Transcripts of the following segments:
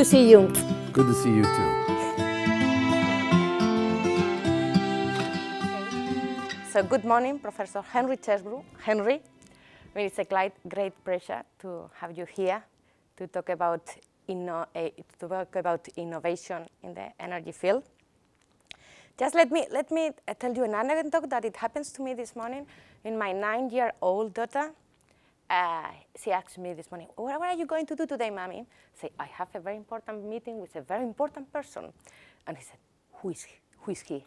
to see you. Good to see you too. So good morning, Professor Henry Chesbrough. Henry, it's a great pleasure to have you here to talk about innovation in the energy field. Just let me tell you an anecdote that it happens to me this morning. In my 9-year-old daughter, she asked me this morning, "What are you going to do today, Mommy?" I said, "I have a very important meeting with a very important person." And he said, "Who is he?"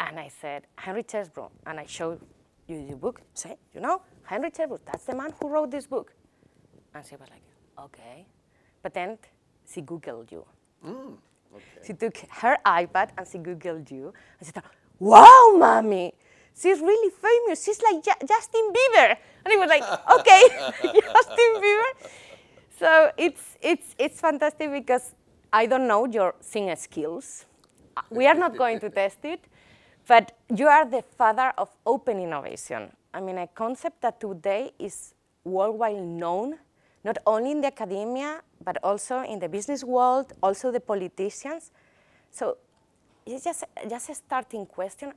And I said, "Henry Chesbrough." And I showed you the book. Say, "You know, Henry Chesbrough, that's the man who wrote this book." And she was like, "Okay." But then she Googled you. Okay. She took her iPad and she Googled you. And she thought, "Wow, Mommy, she's really famous. She's like Justin Bieber." And it was like, "Okay, Justin Bieber." So it's fantastic because I don't know your singing skills. We are not going to test it. But you are the father of open innovation. I mean, a concept that today is worldwide known, not only in the academia, but also in the business world, also the politicians. So it's just a starting question,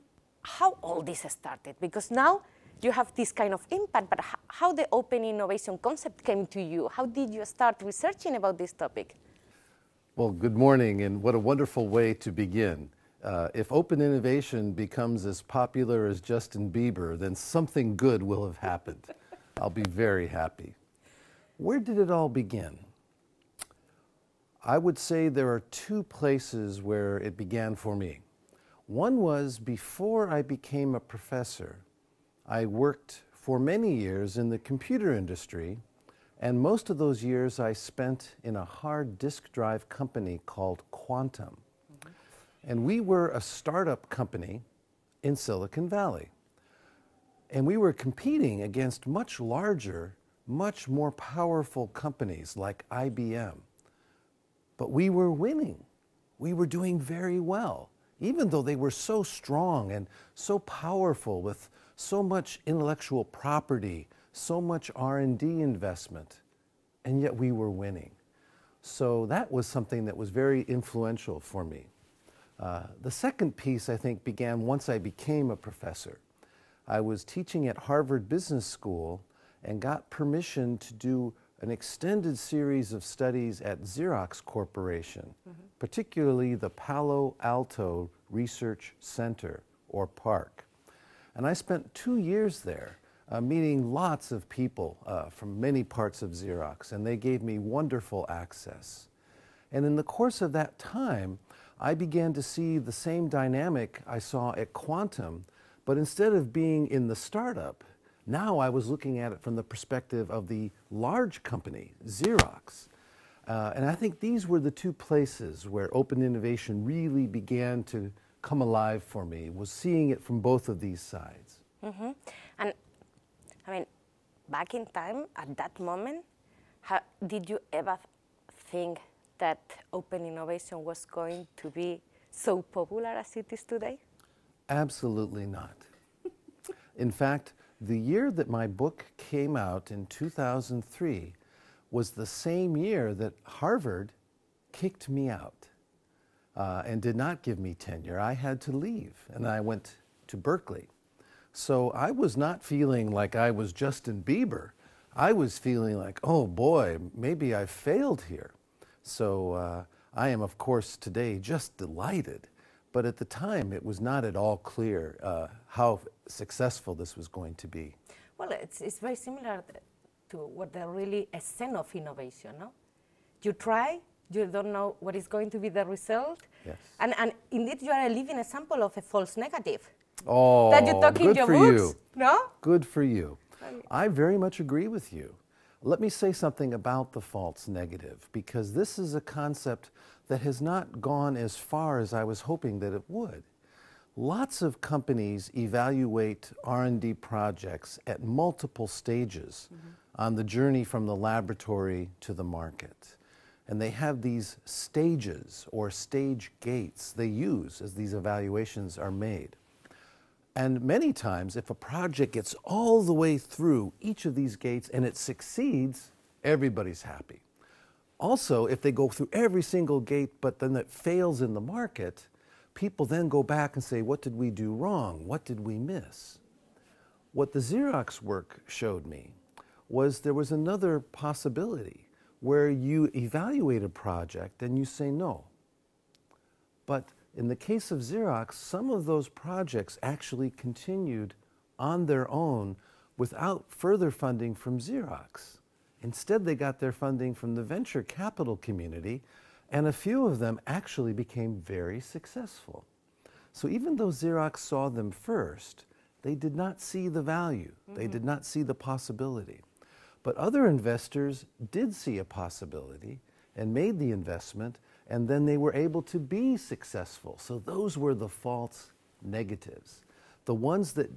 how all this started? Because now you have this kind of impact, but how the open innovation concept came to you? How did you start researching about this topic? Well, good morning, and what a wonderful way to begin. If open innovation becomes as popular as Justin Bieber, then something good will have happened. I'll be very happy. Where did it all begin? I would say there are two places where it began for me. One was before I became a professor. I worked for many years in the computer industry, and most of those years I spent in a hard disk drive company called Quantum. And we were a startup company in Silicon Valley. And we were competing against much larger, much more powerful companies like IBM. But we were winning. We were doing very well, even though they were so strong and so powerful with so much intellectual property, so much R&D investment, and yet we were winning. So that was something that was very influential for me. The second piece, I think, began once I became a professor. I was teaching at Harvard Business School and got permission to do an extended series of studies at Xerox Corporation, particularly the Palo Alto Research Center, or PARC. And I spent 2 years there meeting lots of people from many parts of Xerox, and they gave me wonderful access. And in the course of that time, I began to see the same dynamic I saw at Quantum, but instead of being in the startup, now I was looking at it from the perspective of the large company, Xerox. And I think these were the two places where open innovation really began to come alive for me, was seeing it from both of these sides. And I mean, back in time, at that moment, how did you ever think that open innovation was going to be so popular as it is today? Absolutely not. In fact, the year that my book came out in 2003 was the same year that Harvard kicked me out and did not give me tenure. I had to leave, and I went to Berkeley. So I was not feeling like I was Justin Bieber. I was feeling like, oh boy, maybe I failed here. So I am, of course, today just delighted. But at the time, it was not at all clear how successful this was going to be. Well, it's very similar to what they're really a scene of innovation, no? You try, you don't know what is going to be the result. Yes. And indeed, you are a living example of a false negative. Oh, that you talk in your books, no? Good for you. I very much agree with you. Let me say something about the false negative, because this is a concept that has not gone as far as I was hoping that it would. Lots of companies evaluate R&D projects at multiple stages on the journey from the laboratory to the market. And they have these stages or stage gates they use as these evaluations are made. And many times, if a project gets all the way through each of these gates and it succeeds, everybody's happy. Also, if they go through every single gate, but then it fails in the market, people then go back and say, what did we do wrong? What did we miss? What the Xerox work showed me was there was another possibility where you evaluate a project and you say no. But in the case of Xerox, some of those projects actually continued on their own without further funding from Xerox. Instead, they got their funding from the venture capital community, and a few of them actually became very successful. So even though Xerox saw them first, they did not see the value. Mm-hmm. They did not see the possibility. But other investors did see a possibility and made the investment, and then they were able to be successful. So those were the false negatives. The ones that,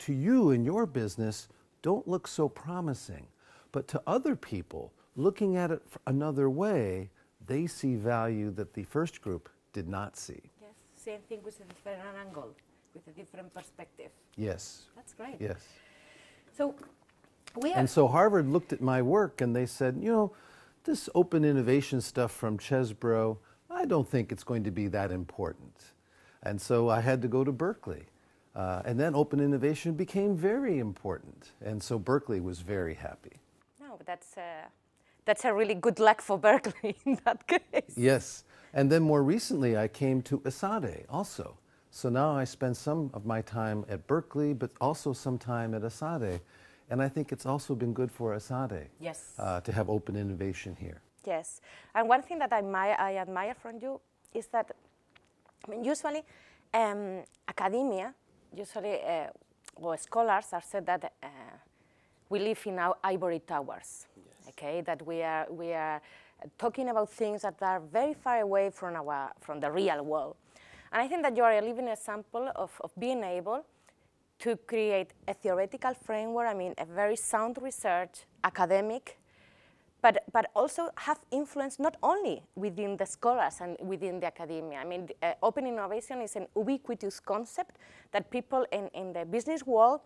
to you in your business, don't look so promising. But to other people, looking at it another way, they see value that the first group did not see. Yes, same thing with a different angle, with a different perspective. Yes. That's great. Yes. So we are. And so Harvard looked at my work and they said, you know, this open innovation stuff from Chesbrough, I don't think it's going to be that important. And so I had to go to Berkeley. And then open innovation became very important. And so Berkeley was very happy. No, that's a really good luck for Berkeley in that case. Yes. And then more recently, I came to ESADE also. So now I spend some of my time at Berkeley, but also some time at ESADE. And I think it's also been good for ESADE, yes, to have open innovation here. Yes. And one thing that I admire from you is that, I mean, usually academia, usually well, scholars are said that we live in our ivory towers, yes, okay? That we are talking about things that are very far away from our the real world. And I think that you are a living example of being able to create a theoretical framework, I mean, a very sound research, academic, but also have influence not only within the scholars and within the academia. I mean, open innovation is an ubiquitous concept that people in the business world,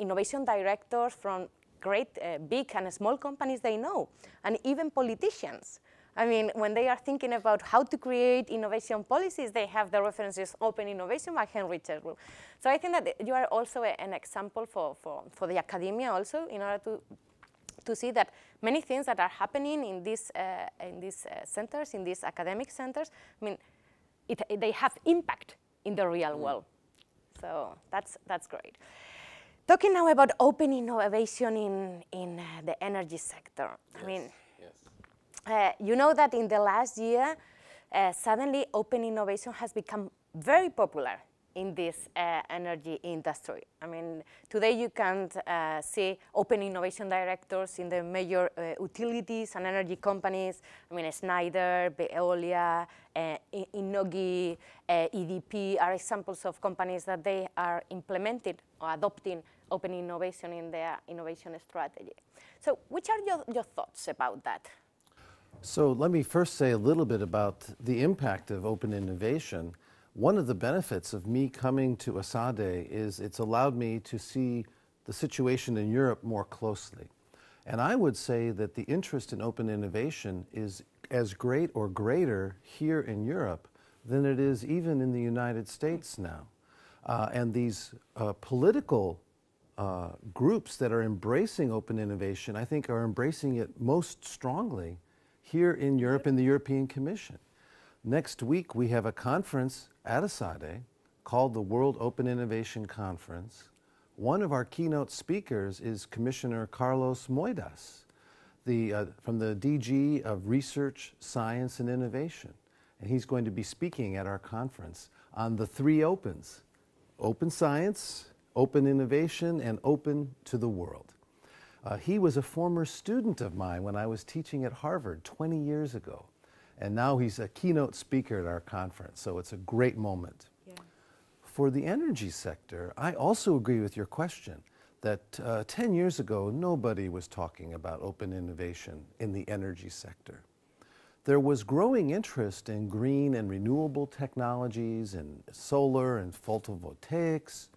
innovation directors from great, big and small companies, they know, and even politicians. I mean, when they are thinking about how to create innovation policies, they have the references Open Innovation by Henry Chesbrough. So I think that you are also an example for the academia also, in order to see that many things that are happening in these centers, in these academic centers, I mean, they have impact in the real world. So that's great. Talking now about open innovation in the energy sector. Yes. I mean. You know that in the last year, suddenly open innovation has become very popular in this energy industry. I mean, today you can see open innovation directors in the major utilities and energy companies. I mean, Schneider, Beolia, Innogy, EDP are examples of companies that they are implementing or adopting open innovation in their innovation strategy. So which are your thoughts about that? So let me first say a little bit about the impact of open innovation. One of the benefits of me coming to ESADE is it's allowed me to see the situation in Europe more closely. And I would say that the interest in open innovation is as great or greater here in Europe than it is even in the United States now. And these political groups that are embracing open innovation, I think, are embracing it most strongly here in Europe, in the European Commission. Next week, we have a conference at ESADE called the World Open Innovation Conference. One of our keynote speakers is Commissioner Carlos Moidas, from the DG of Research, Science, and Innovation. And he's going to be speaking at our conference on the three opens: open science, open innovation, and open to the world. He was a former student of mine when I was teaching at Harvard 20 years ago. And now he's a keynote speaker at our conference, so it's a great moment. Yeah. For the energy sector, I also agree with your question that 10 years ago, nobody was talking about open innovation in the energy sector. There was growing interest in green and renewable technologies, in solar and photovoltaics,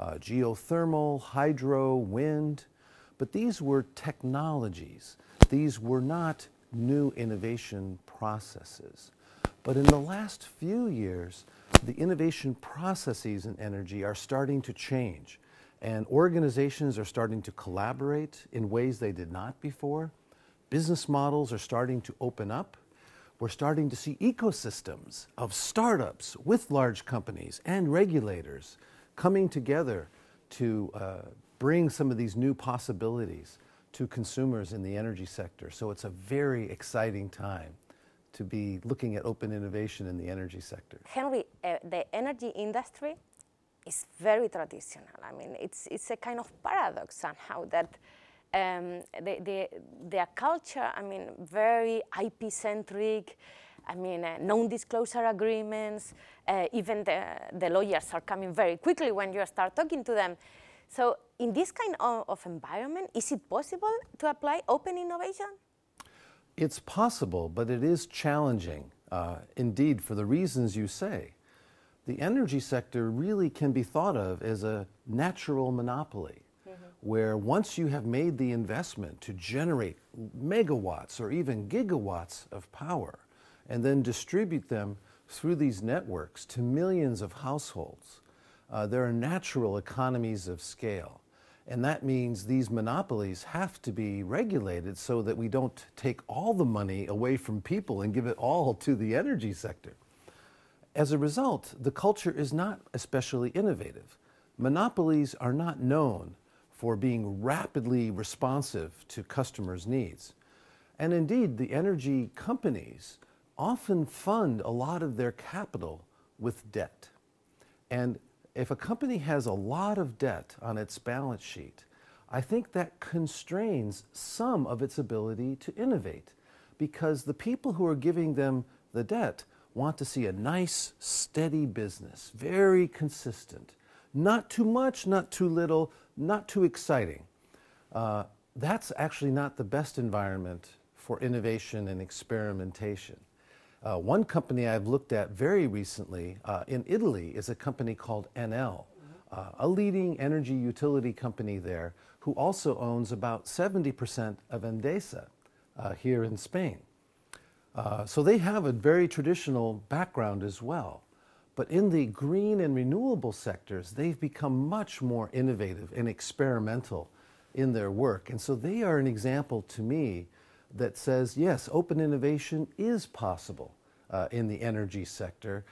geothermal, hydro, wind. But these were technologies. These were not new innovation processes. But in the last few years, the innovation processes in energy are starting to change, and organizations are starting to collaborate in ways they did not before. Business models are starting to open up. We're starting to see ecosystems of startups with large companies and regulators coming together to bring some of these new possibilities to consumers in the energy sector. So it's a very exciting time to be looking at open innovation in the energy sector. Henry, the energy industry is very traditional. I mean, it's a kind of paradox somehow that their culture, I mean, very IP-centric, I mean, non-disclosure agreements, even the lawyers are coming very quickly when you start talking to them. So in this kind of environment, is it possible to apply open innovation? It's possible, but it is challenging, indeed, for the reasons you say. The energy sector really can be thought of as a natural monopoly, where once you have made the investment to generate megawatts or even gigawatts of power and then distribute them through these networks to millions of households, there are natural economies of scale. And that means these monopolies have to be regulated so that we don't take all the money away from people and give it all to the energy sector. As a result, the culture is not especially innovative. Monopolies are not known for being rapidly responsive to customers' needs. And indeed, the energy companies often fund a lot of their capital with debt. And if a company has a lot of debt on its balance sheet, I think that constrains some of its ability to innovate, because the people who are giving them the debt want to see a nice, steady business, very consistent, not too much, not too little, not too exciting. That's actually not the best environment for innovation and experimentation. One company I've looked at very recently in Italy is a company called Enel, a leading energy utility company there, who also owns about 70% of Endesa here in Spain. So they have a very traditional background as well. But in the green and renewable sectors, they've become much more innovative and experimental in their work. And so they are an example to me that says, yes, open innovation is possible in the energy sector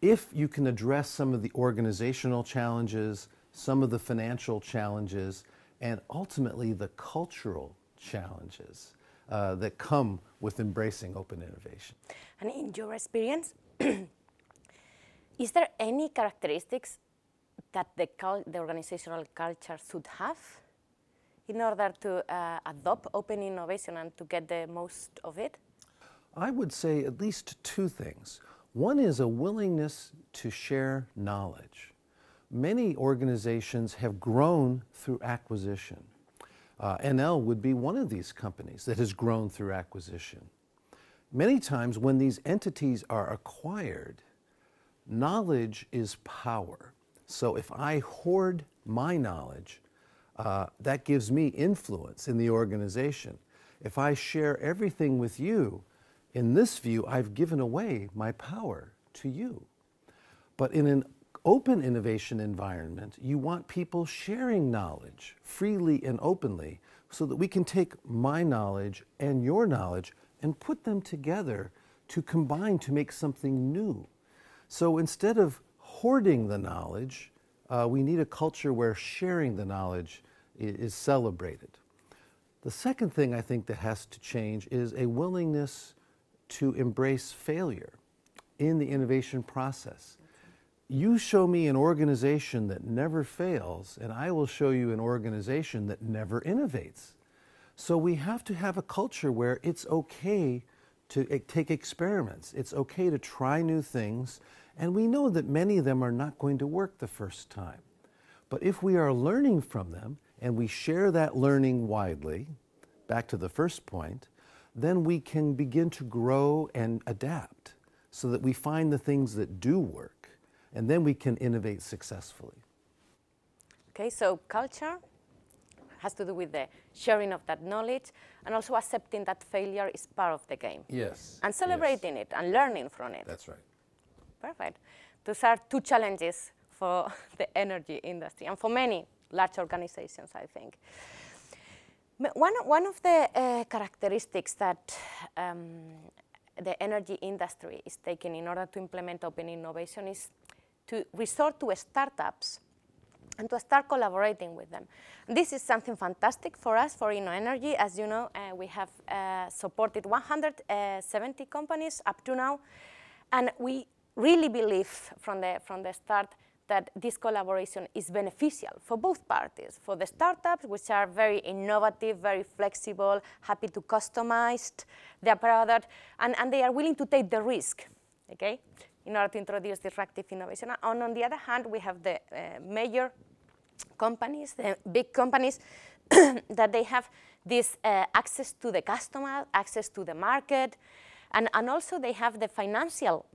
if you can address some of the organizational challenges, some of the financial challenges, and ultimately the cultural challenges that come with embracing open innovation. And in your experience, is there any characteristics that the organizational culture should have in order to adopt open innovation and to get the most of it? I would say at least two things. One is a willingness to share knowledge. Many organizations have grown through acquisition. Enel would be one of these companies that has grown through acquisition. Many times when these entities are acquired, knowledge is power. So if I hoard my knowledge, that gives me influence in the organization. If I share everything with you, in this view, I've given away my power to you. But in an open innovation environment, you want people sharing knowledge freely and openly so that we can take my knowledge and your knowledge and put them together to combine to make something new. So instead of hoarding the knowledge, we need a culture where sharing the knowledge is celebrated. The second thing I think that has to change is a willingness to embrace failure in the innovation process. You show me an organization that never fails, and I will show you an organization that never innovates. So we have to have a culture where it's okay to take experiments. It's okay to try new things. And we know that many of them are not going to work the first time. But if we are learning from them and we share that learning widely, back to the first point, then we can begin to grow and adapt so that we find the things that do work, and then we can innovate successfully. Okay, so culture has to do with the sharing of that knowledge and also accepting that failure is part of the game. Yes. And celebrating it and learning from it. That's right. Perfect. Those are two challenges for the energy industry and for many large organizations, I think. One of the characteristics that the energy industry is taking in order to implement open innovation is to resort to startups and to start collaborating with them. And this is something fantastic for us, for InnoEnergy. As you know, we have supported 170 companies up to now, and we really believe from the start that this collaboration is beneficial for both parties, for the startups, which are very innovative, very flexible, happy to customize their product, and they are willing to take the risk, okay, in order to introduce disruptive innovation. And on the other hand, we have the major companies, the big companies, that they have this access to the customer, access to the market, and also they have the financial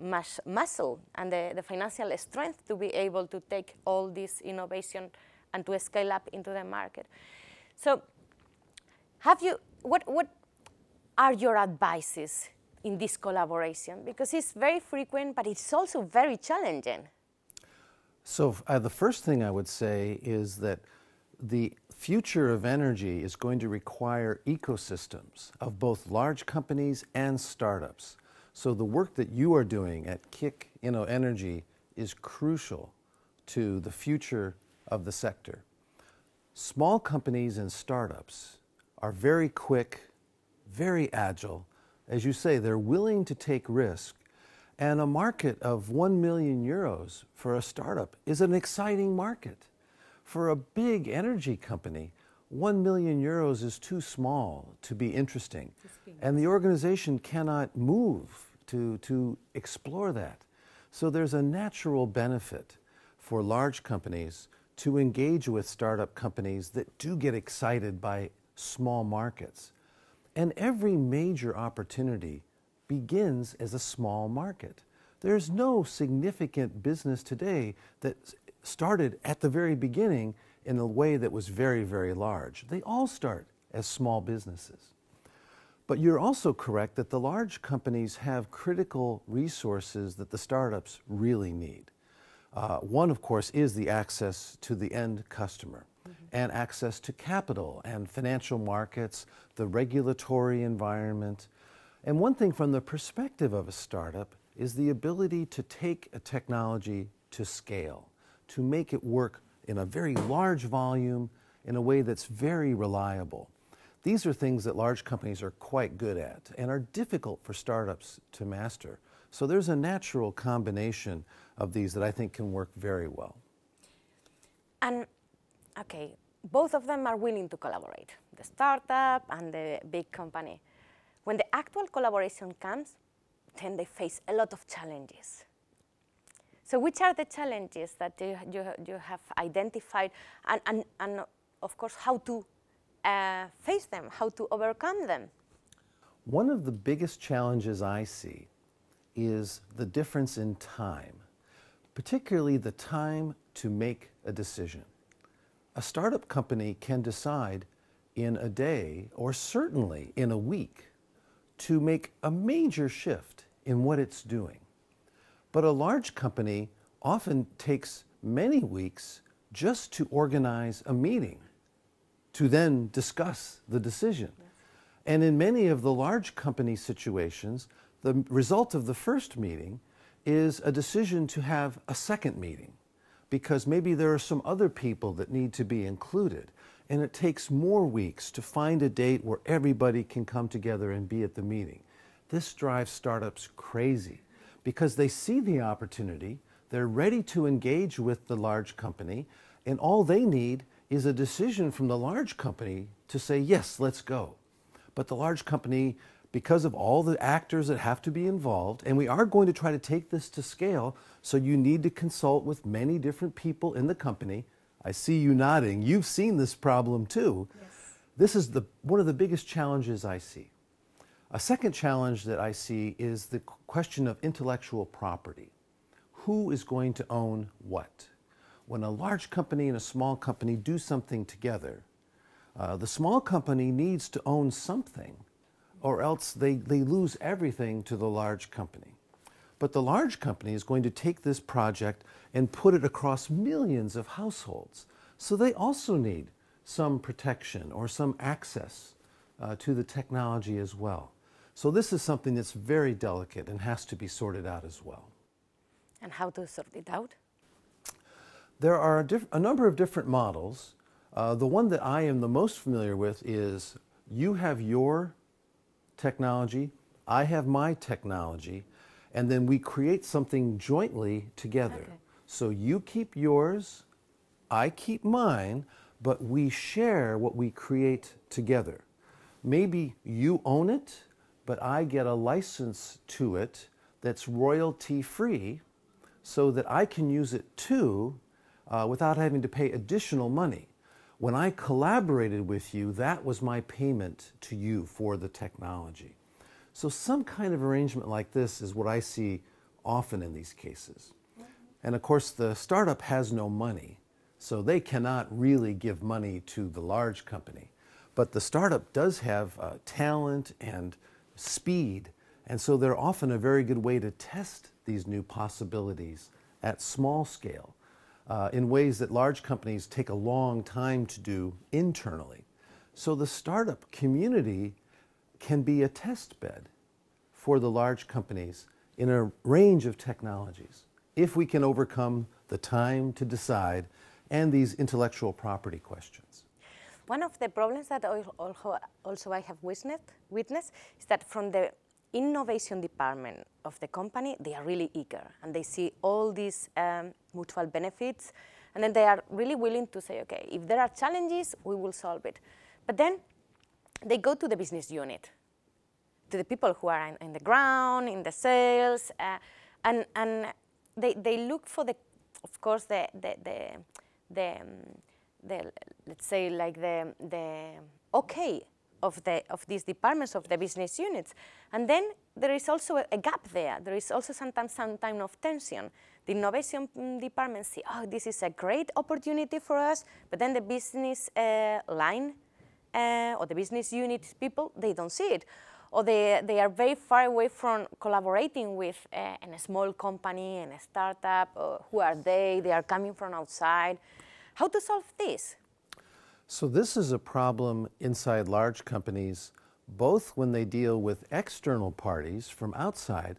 muscle and the financial strength to be able to take all this innovation and to scale up into the market. So have you, what are your advices in this collaboration? Because it's very frequent, but it's also very challenging. So the first thing I would say is that the future of energy is going to require ecosystems of both large companies and startups. So the work that you are doing at KIC InnoEnergy is crucial to the future of the sector. Small companies and startups are very quick, very agile. As you say, they're willing to take risk. And a market of 1 million euros for a startup is an exciting market. For a big energy company, 1 million euros is too small to be interesting. And the organization cannot move to explore that. So there's a natural benefit for large companies to engage with startup companies that do get excited by small markets. And every major opportunity begins as a small market. There's no significant business today that started at the very beginning in a way that was very, very large. They all start as small businesses. But you're also correct that the large companies have critical resources that the startups really need. One, of course, is the access to the end customer and access to capital and financial markets, the regulatory environment. And one thing from the perspective of a startup is the ability to take a technology to scale, to make it work in a very large volume in a way that's very reliable. These are things that large companies are quite good at and are difficult for startups to master. So there's a natural combination of these that I think can work very well. And okay, both of them are willing to collaborate, the startup and the big company. When the actual collaboration comes, then they face a lot of challenges. So which are the challenges that you have identified and of course, how to face them, how to overcome them? One of the biggest challenges I see is the difference in time, particularly the time to make a decision. A startup company can decide in a day or certainly in a week to make a major shift in what it's doing. But a large company often takes many weeks just to organize a meeting to then discuss the decision. Yes. And in many of the large company situations, the result of the first meeting is a decision to have a second meeting because maybe there are some other people that need to be included. And it takes more weeks to find a date where everybody can come together and be at the meeting. This drives startups crazy, because they see the opportunity, they're ready to engage with the large company, and all they need is a decision from the large company to say, yes, let's go. But the large company, because of all the actors that have to be involved, and we are going to try to take this to scale, so you need to consult with many different people in the company. I see you nodding. You've seen this problem too. Yes. This is one of the biggest challenges I see. A second challenge that I see is the question of intellectual property. Who is going to own what? When a large company and a small company do something together, The small company needs to own something, or else they lose everything to the large company. But the large company is going to take this project and put it across millions of households. So they also need some protection or some access to the technology as well. So this is something that's very delicate and has to be sorted out as well. And how to sort it out? There are a number of different models. The one that I am the most familiar with is you have your technology, I have my technology, and then we create something jointly together. Okay. So you keep yours, I keep mine, but we share what we create together. Maybe you own it, but I get a license to it that's royalty-free so that I can use it too without having to pay additional money. When I collaborated with you, that was my payment to you for the technology. So some kind of arrangement like this is what I see often in these cases. And of course, the startup has no money, so they cannot really give money to the large company. But the startup does have talent and speed, and so they're often a very good way to test these new possibilities at small scale in ways that large companies take a long time to do internally. So the startup community can be a test bed for the large companies in a range of technologies if we can overcome the time to decide and these intellectual property questions. One of the problems that also I have witnessed is that from the innovation department of the company, they are really eager and they see all these mutual benefits, and then they are really willing to say, okay, if there are challenges, we will solve it. But then they go to the business unit, to the people who are in the ground, in the sales, and they look for the, of course, the let's say like the okay of these departments of the business units, and then there is also a gap there. There is also sometimes some time of tension. The innovation department see, oh, this is a great opportunity for us, but then the business line. Or the business unit people, they don't see it, or they are very far away from collaborating with a small company and a startup. Who are they? They are coming from outside. How to solve this? So this is a problem inside large companies, both when they deal with external parties from outside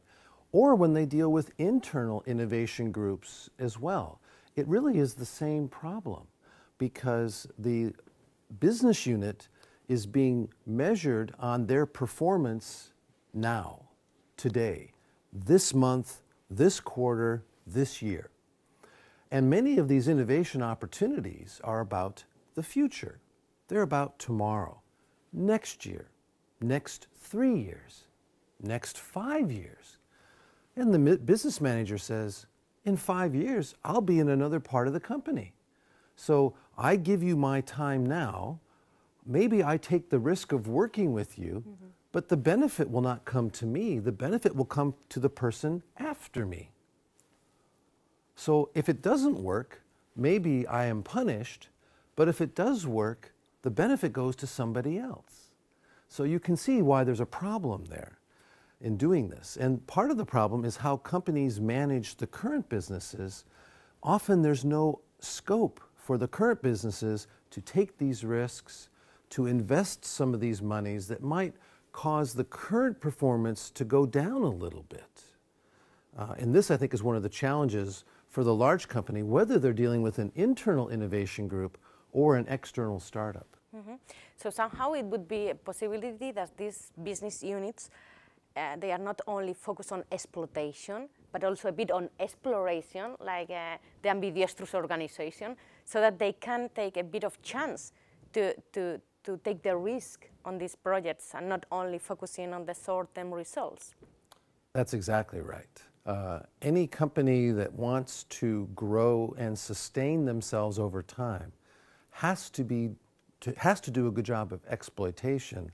or when they deal with internal innovation groups as well. It really is the same problem because the business unit is being measured on their performance now, today, this month, this quarter, this year. And many of these innovation opportunities are about the future. They're about tomorrow, next year, next 3 years, next 5 years. And the business manager says, in 5 years, I'll be in another part of the company. So I give you my time now. Maybe I take the risk of working with you, mm-hmm. but the benefit will not come to me. The benefit will come to the person after me. So if it doesn't work, maybe I am punished, but if it does work, the benefit goes to somebody else. So you can see why there's a problem there in doing this. And part of the problem is how companies manage the current businesses. Often there's no scope for the current businesses to take these risks, to invest some of these monies that might cause the current performance to go down a little bit. And this, I think, is one of the challenges for the large company, whether they're dealing with an internal innovation group or an external startup. Mm-hmm. So somehow it would be a possibility that these business units, they are not only focused on exploitation, but also a bit on exploration, like the ambidextrous organization, so that they can take a bit of chance to take the risk on these projects and not only focusing on the short-term results. That's exactly right. Any company that wants to grow and sustain themselves over time has to do a good job of exploitation,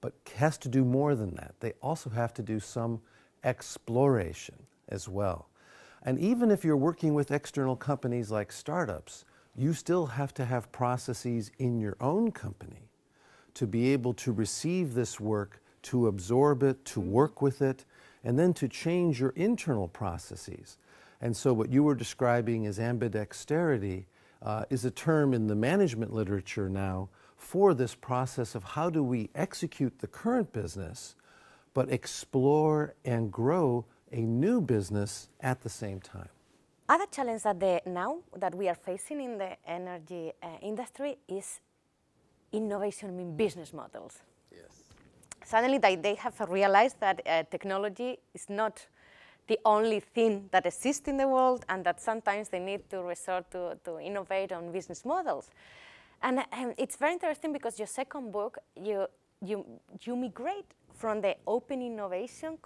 but has to do more than that. They also have to do some exploration as well. And even if you're working with external companies like startups, you still have to have processes in your own company to be able to receive this work, to absorb it, to work with it, and then to change your internal processes. And so what you were describing as ambidexterity is a term in the management literature now for this process of how do we execute the current business, but explore and grow a new business at the same time. Other challenge that now that we are facing in the energy industry is innovation in business models. Yes. Suddenly they have realized that technology is not the only thing that exists in the world, and that sometimes they need to resort to innovate on business models. And it's very interesting because your second book, you migrate from the open innovation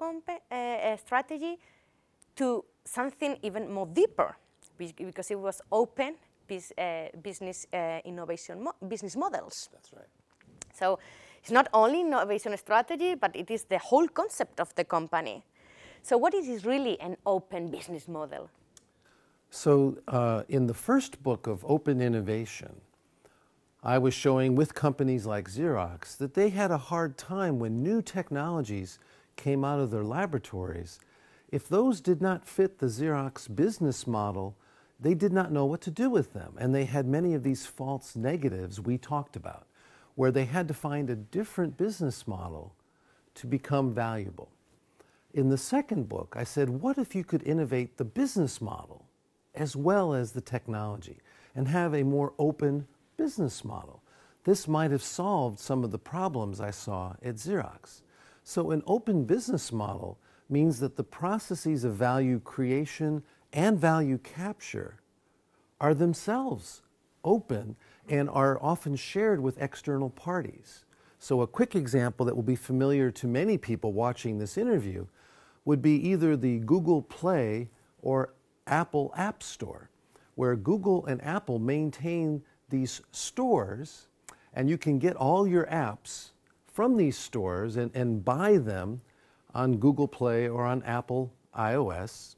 strategy to something even more deeper, because it was open business models. That's right. So it's not only innovation strategy, but it is the whole concept of the company. So what is really an open business model? So in the first book of Open Innovation, I was showing with companies like Xerox that they had a hard time when new technologies came out of their laboratories. If those did not fit the Xerox business model, they did not know what to do with them. And they had many of these false negatives we talked about, where they had to find a different business model to become valuable. In the second book, I said, what if you could innovate the business model as well as the technology and have a more open business model? This might have solved some of the problems I saw at Xerox. So an open business model means that the processes of value creation and value capture are themselves open and are often shared with external parties. So a quick example that will be familiar to many people watching this interview would be either the Google Play or Apple App Store, where Google and Apple maintain these stores, and you can get all your apps from these stores and buy them on Google Play or on Apple iOS.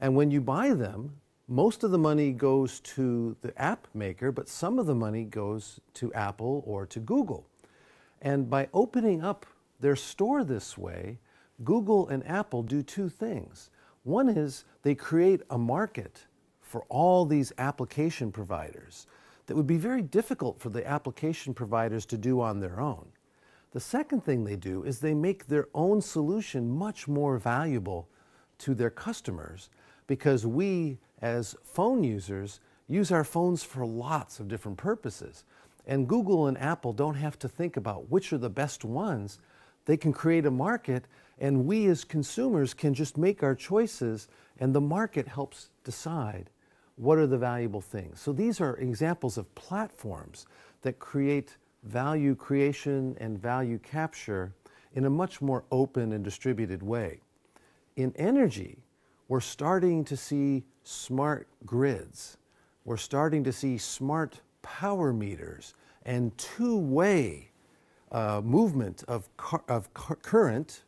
And when you buy them, most of the money goes to the app maker, but some of the money goes to Apple or to Google. And by opening up their store this way, Google and Apple do two things. One is they create a market for all these application providers that would be very difficult for the application providers to do on their own. The second thing they do is they make their own solution much more valuable to their customers, because we, as phone users, use our phones for lots of different purposes. And Google and Apple don't have to think about which are the best ones. They can create a market, and we as consumers can just make our choices, and the market helps decide what are the valuable things. So these are examples of platforms that create value creation and value capture in a much more open and distributed way. In energy, we're starting to see smart grids. We're starting to see smart power meters and two-way movement of current,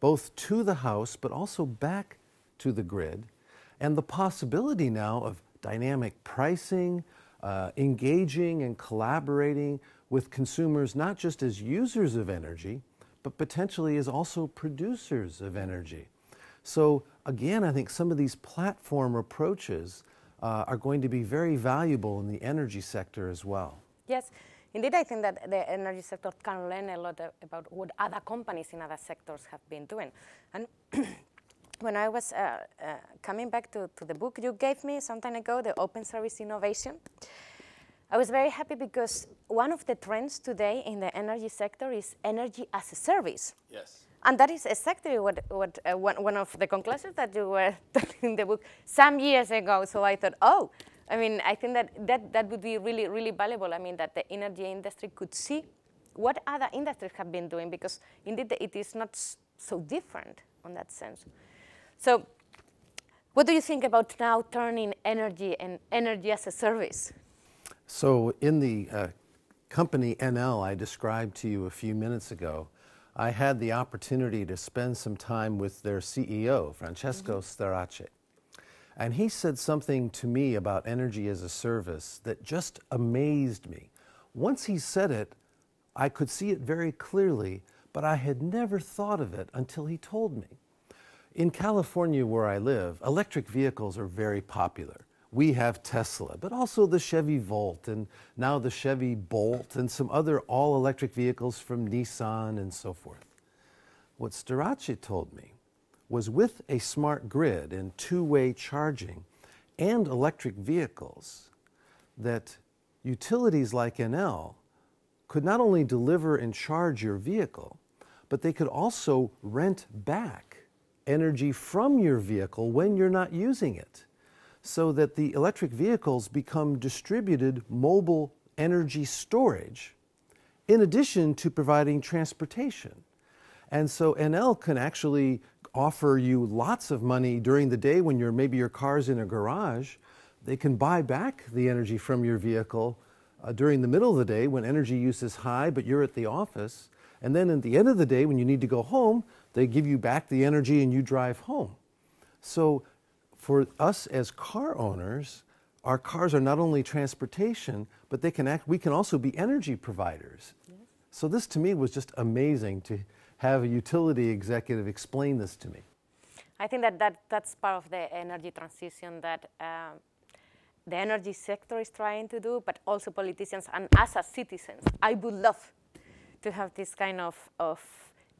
both to the house but also back to the grid, and the possibility now of dynamic pricing, engaging and collaborating with consumers, not just as users of energy, but potentially as also producers of energy. So again, I think some of these platform approaches are going to be very valuable in the energy sector as well. Yes, indeed, I think that the energy sector can learn a lot about what other companies in other sectors have been doing. And when I was coming back to the book you gave me some time ago, the Open Service Innovation, I was very happy because one of the trends today in the energy sector is energy as a service. Yes. And that is exactly one of the conclusions that you were in the book some years ago. So I thought, oh, I mean, I think that would be really, really valuable. I mean, that the energy industry could see what other industries have been doing, because indeed it is not so different in that sense. So what do you think about now turning energy and energy as a service? So in the company Enel I described to you a few minutes ago, I had the opportunity to spend some time with their CEO, Francesco Starace. And he said something to me about energy as a service that just amazed me. Once he said it, I could see it very clearly, but I had never thought of it until he told me. In California, where I live, electric vehicles are very popular. We have Tesla, but also the Chevy Volt, and now the Chevy Bolt, and some other all-electric vehicles from Nissan and so forth. What Starace told me was with a smart grid and two-way charging and electric vehicles, that utilities like Enel could not only deliver and charge your vehicle, but they could also rent back energy from your vehicle when you're not using it, so that the electric vehicles become distributed mobile energy storage in addition to providing transportation. And so Enel can actually offer you lots of money during the day when you're, maybe your car's in a garage. They can buy back the energy from your vehicle during the middle of the day when energy use is high but you're at the office. And then at the end of the day when you need to go home, they give you back the energy and you drive home. So for us as car owners, our cars are not only transportation, but they can we can also be energy providers. Yes. So this to me was just amazing to have a utility executive explain this to me. I think that, that's part of the energy transition that the energy sector is trying to do, but also politicians, and us as citizens. I would love to have this kind of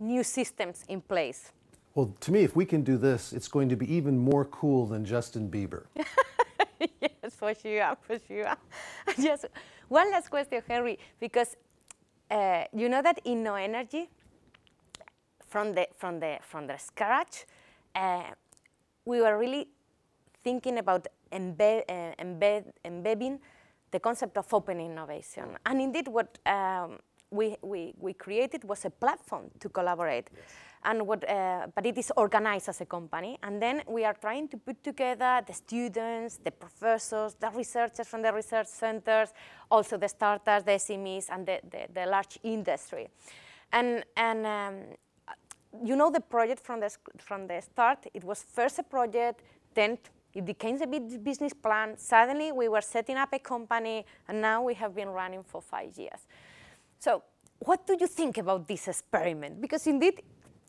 new systems in place. Well, to me, if we can do this, it's going to be even more cool than Justin Bieber. Yes, for sure, for sure. Just one last question, Henry, because you know that InnoEnergy, from the scratch, we were really thinking about embedding the concept of open innovation. And indeed, what we created was a platform to collaborate. Yes. And what, but it is organized as a company. And then we are trying to put together the students, the professors, the researchers from the research centers, also the startups, the SMEs, and the large industry. And you know, the project from the start, it was first a project, then it became a big business plan. Suddenly we were setting up a company, and now we have been running for 5 years. So what do you think about this experiment? Because indeed,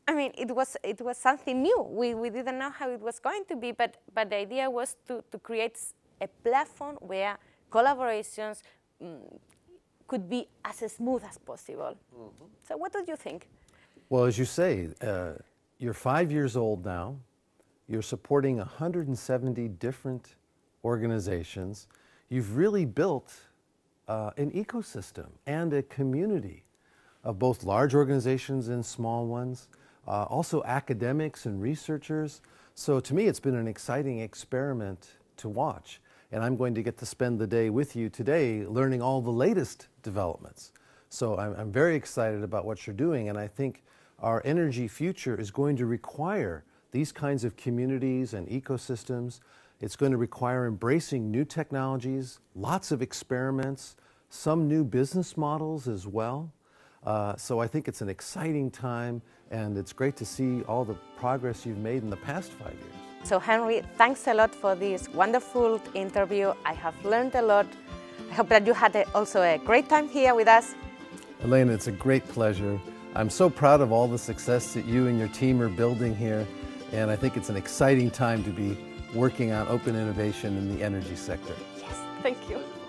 I mean, it was something new. We didn't know how it was going to be, but the idea was to create a platform where collaborations could be as smooth as possible. Mm-hmm. So what do you think? Well, as you say, you're 5 years old now. You're supporting 170 different organizations. You've really built an ecosystem and a community of both large organizations and small ones, also academics and researchers. So to me, it's been an exciting experiment to watch. And I'm going to get to spend the day with you today learning all the latest developments. So I'm very excited about what you're doing. And I think our energy future is going to require these kinds of communities and ecosystems. It's going to require embracing new technologies, lots of experiments, some new business models as well. So I think it's an exciting time, and it's great to see all the progress you've made in the past 5 years. So Henry, thanks a lot for this wonderful interview. I have learned a lot. I hope that you had also a great time here with us. Elena, it's a great pleasure. I'm so proud of all the success that you and your team are building here, and I think it's an exciting time to be working on open innovation in the energy sector. Yes, thank you.